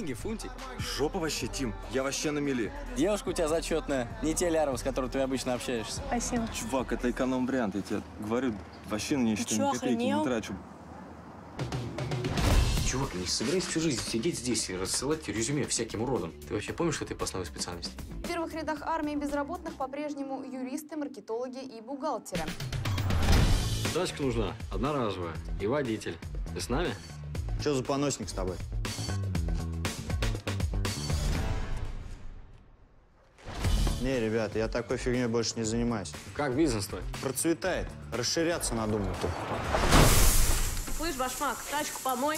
деньги, фунтик. Жопа вообще, Тим. Я вообще на мели. Девушка у тебя зачетная. Не те лярвы, с которыми ты обычно общаешься. Спасибо. Чувак, это эконом-вариант. Я тебе говорю, вообще на нее ни копейки не трачу. Чувак, не собираюсь всю жизнь сидеть здесь и рассылать резюме всяким уродам. Ты вообще помнишь, что ты по основной специальности? В первых рядах армии безработных по-прежнему юристы, маркетологи и бухгалтеры. Тачка нужна, одноразовая, и водитель. Ты с нами? Что за поносник с тобой? Не, ребята, я такой фигней больше не занимаюсь. Как бизнес-то? Процветает. Расширяться надумал. Слышь, башмак, тачку помой.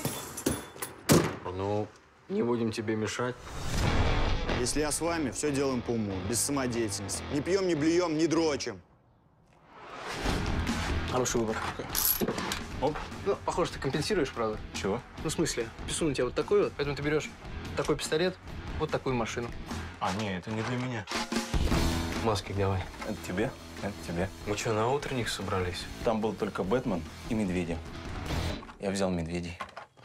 Ну, не будем тебе мешать. Если я с вами, все делаем по уму, без самодеятельности. Не пьем, не блюем, не дрочим. Хороший выбор. Оп. Ну, похоже, ты компенсируешь, правда? Чего? Ну, в смысле, писун у тебя вот такой вот, поэтому ты берешь такой пистолет, вот такую машину. А, не, это не для меня. Маски давай. Это тебе, это тебе. Мы что, на утренник собрались? Там был только Бэтмен и медведи. Я взял медведей.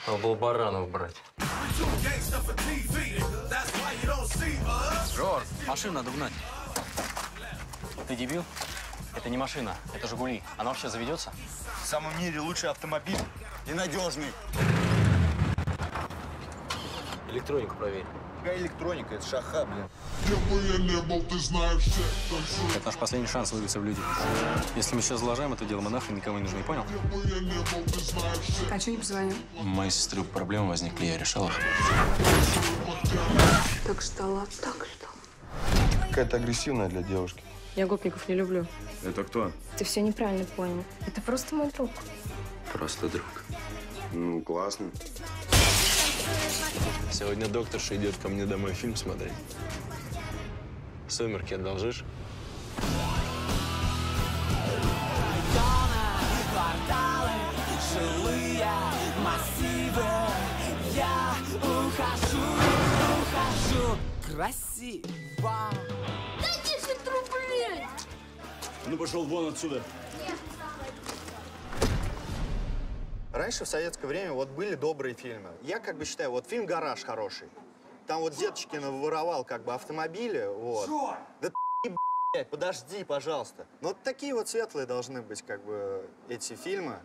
Надо было баранов брать. Жор, машину надо гнать. Ты дебил? Это не машина, это «Жигули». Она вообще заведется? В самом мире лучший автомобиль и надежный. Электронику проверь. Какая электроника? Это шаха, блин. Это наш последний шанс выбиться в люди. Если мы сейчас заложаем это дело, мы нахрен никому не нужны, понял? А че не позвонил? У моей сестры проблемы возникли, я решал их. Так ждала, так ждала. Какая-то агрессивная для девушки. Я гопников не люблю. Это кто? Ты все неправильно понял. Это просто мой друг. Просто друг. Ну, классно. Сегодня докторша идет ко мне домой фильм смотреть. «Сумерки» одолжишь? Я ухожу, ухожу. Красиво. Ну, пошел вон отсюда. Раньше, в советское время, вот были добрые фильмы. Я как бы считаю, вот фильм «Гараж» хороший. Там вот деточки наворовал как бы автомобили, вот. Что? Да ты, блядь, подожди, пожалуйста. Но вот такие вот светлые должны быть как бы эти фильмы.